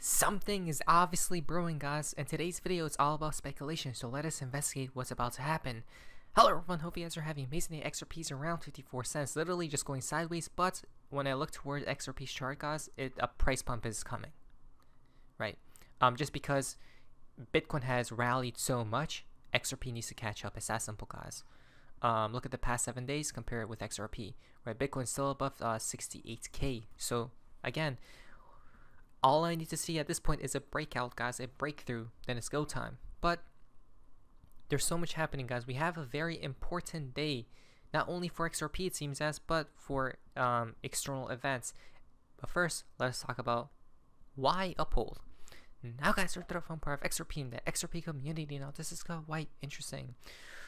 Something is obviously brewing, guys, and today's video is all about speculation, so let us investigate what's about to happen. Hello everyone, hope you guys are having an amazing day. XRP is around 54 cents, literally just going sideways, but when I look towards XRP's chart, guys, a price pump is coming, right? Just because Bitcoin has rallied so much, XRP needs to catch up. It's that simple, guys. Look at the past 7 days, compare it with XRP, right? Bitcoin's still above 68k, so again, all I need to see at this point is a breakout, guys, a breakthrough, then it's go time. But there's so much happening, guys. We have a very important day, not only for XRP, it seems as, but for external events. But first, let us talk about why Uphold. Now, guys, we're through the fun part of XRP and the XRP community. Now, this is quite interesting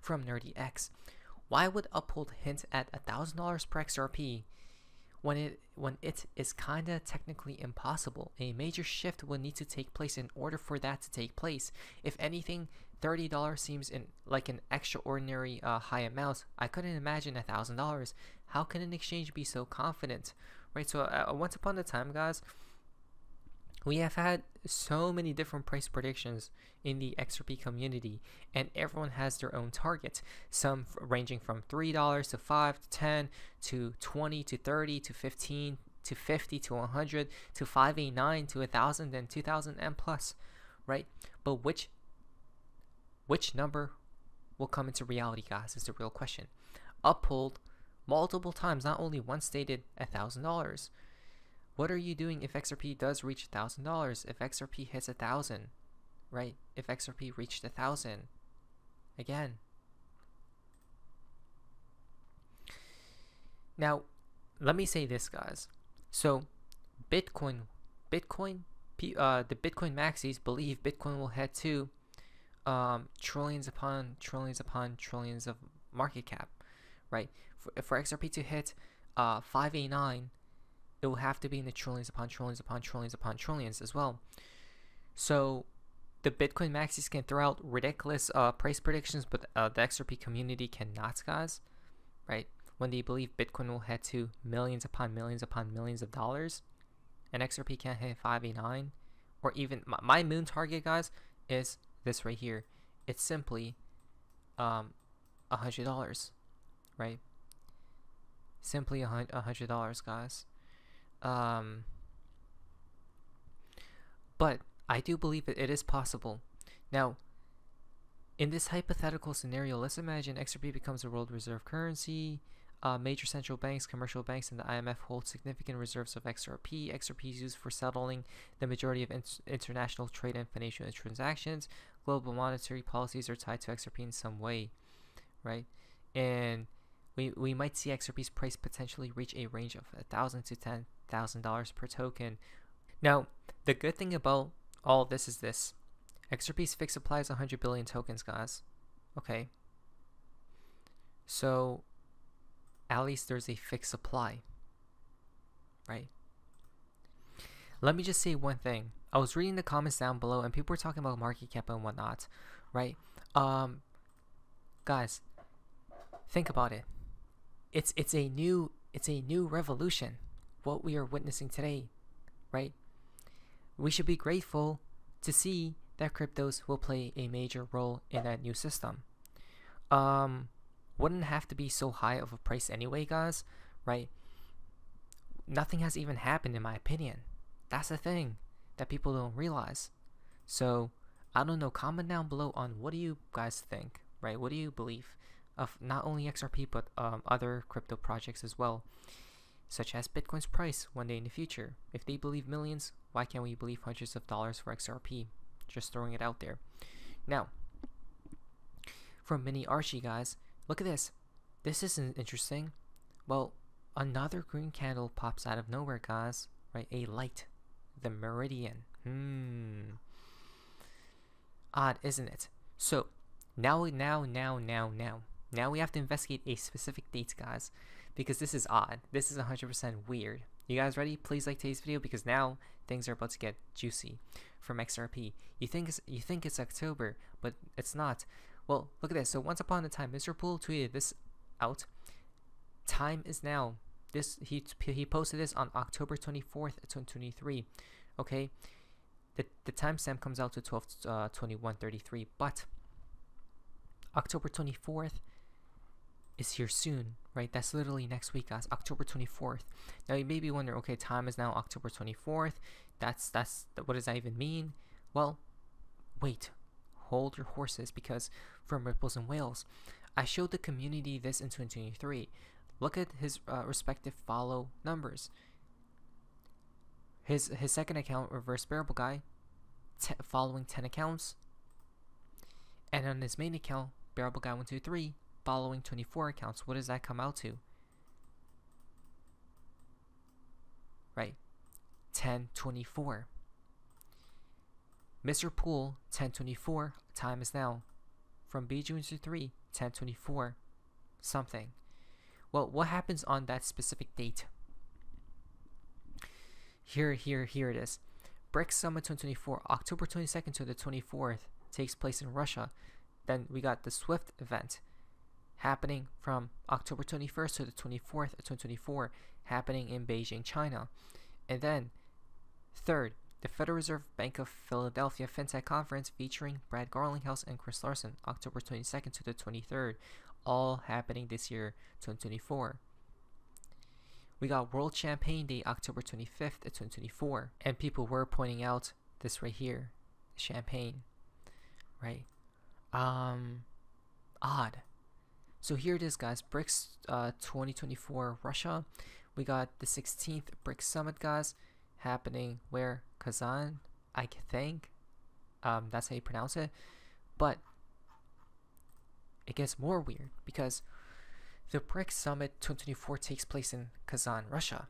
from NerdyX. Why would Uphold hint at $1,000 per XRP? When it is kinda technically impossible? A major shift will need to take place in order for that to take place. If anything, $30 seems like an extraordinary high amount. I couldn't imagine $1,000. How can an exchange be so confident, right? So once upon a time, guys, we have had so many different price predictions in the XRP community, and everyone has their own target. Some ranging from $3 to $5 to $10 to $20 to $30 to $15 to $50 to $100 to $589 to $1,000 and $2,000 and plus, right? But which number will come into reality, guys, is the real question. Uphold multiple times, not only once, stated $1,000. What are you doing if XRP does reach $1,000? If XRP hits 1,000, right? If XRP reached 1,000, again. Now, let me say this, guys. So, the Bitcoin maxis believe Bitcoin will head to trillions upon trillions upon trillions of market cap, right? For XRP to hit 589. It will have to be in the trillions upon trillions upon trillions upon trillions as well. So the Bitcoin maxis can throw out ridiculous price predictions, but the XRP community cannot, guys, right? When they believe Bitcoin will head to millions upon millions upon millions of dollars, and XRP can't hit 589, or even my moon target, guys, is this right here. It's simply $100, right? Simply $100, guys. But I do believe that it is possible. Now, in this hypothetical scenario, let's imagine XRP becomes a world reserve currency. Major central banks, commercial banks, and the IMF hold significant reserves of XRP. XRP is used for settling the majority of international trade and financial transactions. Global monetary policies are tied to XRP in some way, right? And we might see XRP's price potentially reach a range of $1,000 to $10,000 per token. Now, the good thing about all this is this: XRP's fixed supply is 100 billion tokens, guys. Okay. So, at least there's a fixed supply, right? Let me just say one thing. I was reading the comments down below, and people were talking about market cap and whatnot, right? Guys, think about it. It's a new revolution, what we are witnessing today, right? We should be grateful to see that cryptos will play a major role in that new system. Wouldn't have to be so high of a price anyway, guys, right? Nothing has even happened, in my opinion. That's the thing that people don't realize. So, I don't know, comment down below on what do you guys think, right? What do you believe of not only XRP, but other crypto projects as well, such as Bitcoin's price one day in the future? If they believe millions, why can't we believe hundreds of dollars for XRP? Just throwing it out there. Now, from Mini Archie, guys, look at this. This isn't interesting. Well, another green candle pops out of nowhere, guys, right? A light, the meridian. Odd, isn't it? So now we have to investigate a specific date, guys, because this is odd. This is 100% weird. You guys ready? Please like today's video, because now things are about to get juicy from XRP. You think it's October, but it's not. Well, look at this. So once upon a time, Mr. Pool tweeted this out. Time is now. He posted this on October 24th, 2023. Okay, The timestamp comes out to 12/21/33, but October 24th is here soon, right? That's literally next week, guys. October 24th. Now you may be wondering, okay, time is now October 24th. That's what does that even mean? Well, wait, hold your horses, because from Ripples and Whales, I showed the community this in 2023. Look at his respective follow numbers. His second account, Reverse Bearable Guy, following 10 accounts, and on his main account, Bearable Guy123, following 24 accounts. What does that come out to? Right, 10/24. Mr. Pool, 10/24. Time is now, from BG123, 10/24, something. Well, what happens on that specific date? Here it is. BRICS Summit 2024, October 22nd to the 24th, takes place in Russia. Then we got the SWIFT event happening from October 21st to the 24th of 2024, happening in Beijing, China. And then, third, the Federal Reserve Bank of Philadelphia FinTech Conference featuring Brad Garlinghouse and Chris Larson, October 22nd to the 23rd, all happening this year, 2024. We got World Champagne Day, October 25th of 2024. And people were pointing out this right here, champagne, right? Odd. So here it is, guys, BRICS 2024 Russia. We got the 16th BRICS Summit, guys, happening where? Kazan, I think. That's how you pronounce it. But it gets more weird, because the BRICS Summit 2024 takes place in Kazan, Russia.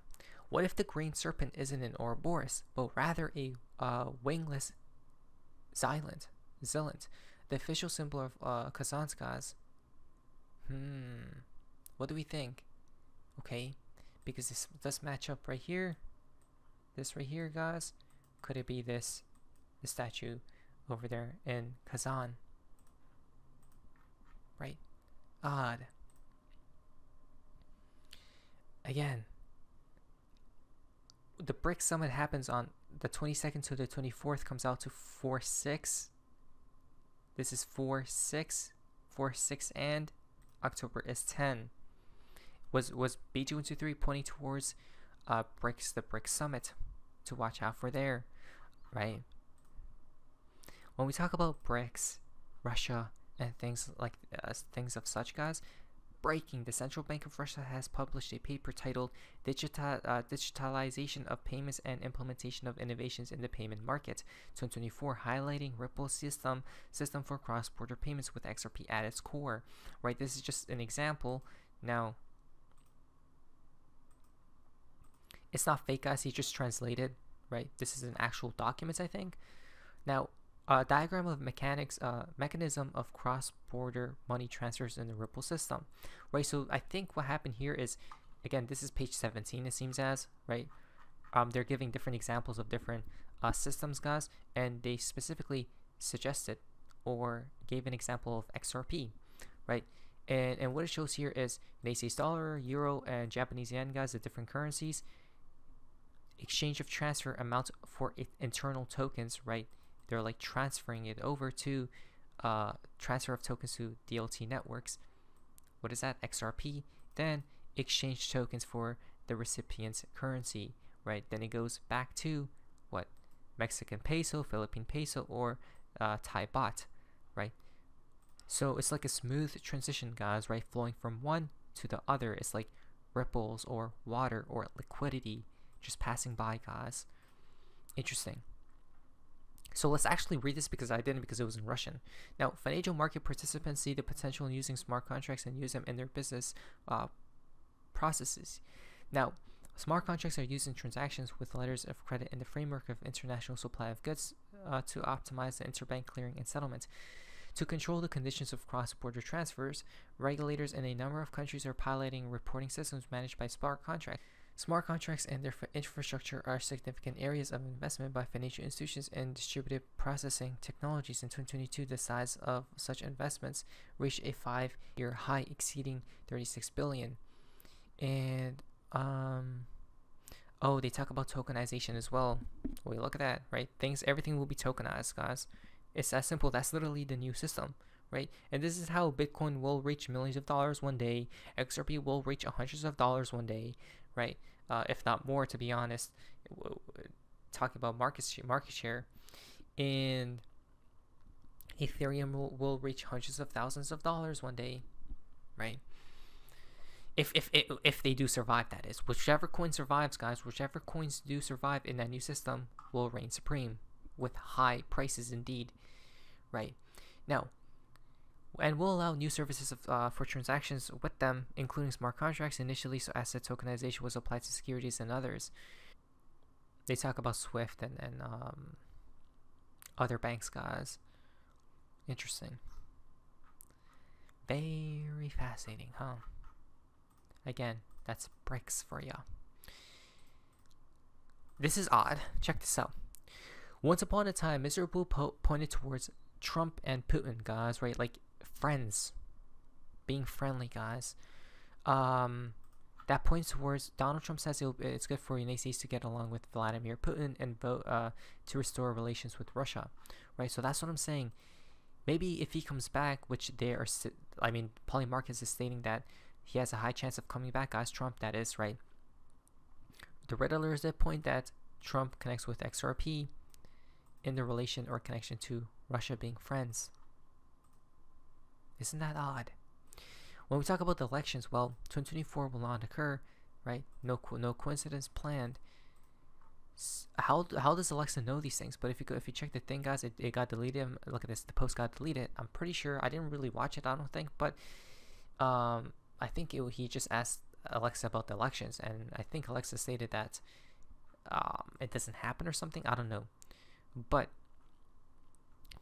What if the green serpent isn't an Ouroboros, but rather a wingless Zilant, the official symbol of Kazan's gods? What do we think? Okay, because this does match up right here. This right here, guys. Could it be this, the statue over there in Kazan? Right? Odd. Again, the BRICS Summit happens on the 22nd to the 24th, comes out to 4/6. This is 4/6. 4/6 and October is 10. Was BG123 pointing towards BRICS, the BRICS Summit, to watch out for there, right? When we talk about BRICS, Russia, and things like things of such, guys, breaking, the Central Bank of Russia has published a paper titled Digitalization of Payments and Implementation of Innovations in the Payment Market 2024, highlighting Ripple's system for cross-border payments with XRP at its core. Right, this is just an example. Now, it's not fake, guys. He just translated, right? This is an actual document, I think. Now, a diagram of mechanism of cross-border money transfers in the Ripple system, right? So I think what happened here is, again, this is page 17, it seems as, right? They're giving different examples of different systems, guys, and they specifically suggested or gave an example of XRP, right? And what it shows here is they say dollar, euro, and Japanese yen, guys, the different currencies. Exchange of transfer amounts for internal tokens, right? They're like transferring it over to transfer of tokens to DLT networks. What is that? XRP. Then exchange tokens for the recipient's currency, right? Then it goes back to what? Mexican peso, Philippine peso, or Thai baht, right? So it's like a smooth transition, guys, right? Flowing from one to the other. It's like ripples or water or liquidity just passing by, guys. Interesting. So let's actually read this, because I didn't, because it was in Russian. Now, financial market participants see the potential in using smart contracts and use them in their business processes. Now, smart contracts are used in transactions with letters of credit in the framework of international supply of goods to optimize the interbank clearing and settlement. To control the conditions of cross-border transfers, regulators in a number of countries are piloting reporting systems managed by smart contracts. Smart contracts and their infrastructure are significant areas of investment by financial institutions in distributed processing technologies. In 2022, the size of such investments reached a 5-year high, exceeding $36 billion. And Oh, they talk about tokenization as well. Wait, look at that, right? Everything will be tokenized, guys. It's that simple. That's literally the new system, right? And this is how Bitcoin will reach millions of dollars one day. XRP will reach hundreds of dollars one day, right? If not more, to be honest. Talking about market share, and Ethereum will reach hundreds of thousands of dollars one day, right? If they do survive, that is. Whichever coin survives, guys, whichever coins do survive in that new system will reign supreme with high prices indeed, right? Now, and will allow new services of, for transactions with them, including smart contracts initially, so asset tokenization was applied to securities and others. They talk about SWIFT and other banks, guys. Interesting. Very fascinating, huh? Again, that's BRICS for ya. This is odd. Check this out. Once upon a time, Mr. Pool pointed towards Trump and Putin, guys, right? Like friends, being friendly, guys. That points towards Donald Trump says it's good for the United States to get along with Vladimir Putin and to restore relations with Russia, right? So that's what I'm saying. Maybe if he comes back, which they are, I mean, Polymarket is stating that he has a high chance of coming back, guys. Trump, that is, right? The red alert is the point that Trump connects with XRP in the relation or connection to Russia being friends. Isn't that odd? When we talk about the elections, well, 2024 will not occur, right? No coincidence planned. How does Alexa know these things? But if you check the thing, guys, it got deleted. Look at this, the post got deleted. I'm pretty sure I didn't really watch it, I don't think, but I think he just asked Alexa about the elections, and I think Alexa stated that it doesn't happen or something. I don't know, but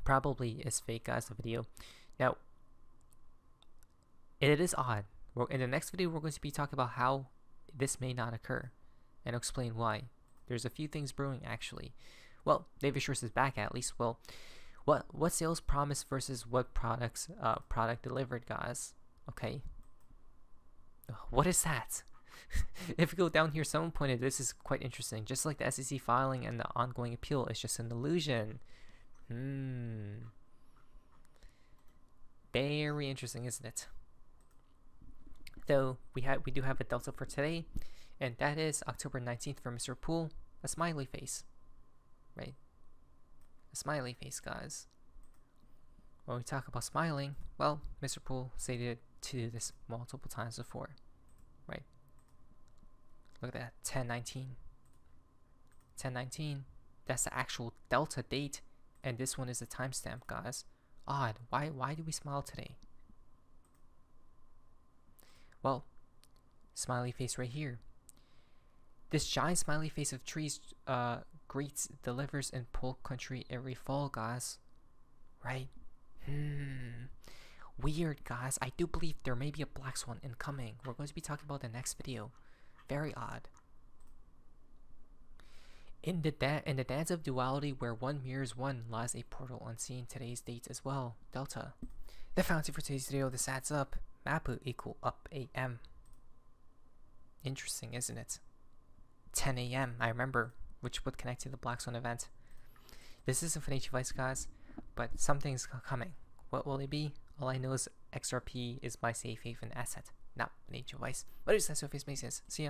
probably is fake, guys, the video. Now, it is odd. In the next video, we're going to be talking about how this may not occur and explain why. There's a few things brewing, actually. Well, David Shores is back, at least. Well, what sales promise versus what products product delivered, guys? Okay. What is that? If you go down here, someone pointed, this is quite interesting. Just like the SEC filing and the ongoing appeal, it's just an illusion. Very interesting, isn't it? So we do have a delta for today, and that is October 19th for Mr. Pool. A smiley face, right? A smiley face, guys. When we talk about smiling, well, Mr. Pool stated to do this multiple times before, right? Look at that, 10/19. 10/19. That's the actual delta date, and this one is the timestamp, guys. Odd. Why do we smile today? Well, smiley face right here. This giant smiley face of trees greets, delivers in Polk County every fall, guys. Right? Weird, guys. I do believe there may be a black swan incoming. We're going to be talking about the next video. Very odd. In the dance of duality, where one mirrors one, lies a portal unseen. Today's date as well. Delta. The fountain for today's video. This adds up. Mapu equal up AM. Interesting, isn't it? 10 AM, I remember, which would connect to the Black Swan event. This isn't financial advice, guys, but something's coming. What will it be? All I know is XRP is my safe haven asset, not financial advice. But it's not so face makes sense. See ya.